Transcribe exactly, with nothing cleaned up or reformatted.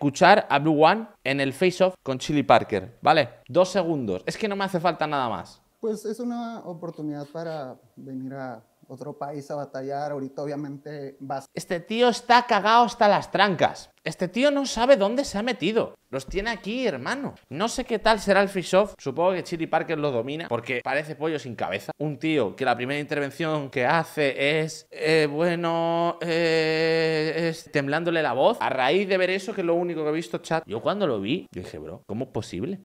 escuchar a Blue One en el face-off con Chili Parker, ¿vale? Dos segundos, es que no me hace falta nada más. Pues es una oportunidad para venir a otro país a batallar, ahorita obviamente vas... Este tío está cagado hasta las trancas. Este tío no sabe dónde se ha metido. Los tiene aquí, hermano. No sé qué tal será el face-off. Supongo que Chili Parker lo domina porque parece pollo sin cabeza. Un tío que la primera intervención que hace es... Eh, bueno... Eh, es temblándole la voz. A raíz de ver eso, que es lo único que he visto, chat. Yo cuando lo vi, yo dije, bro, ¿cómo es posible?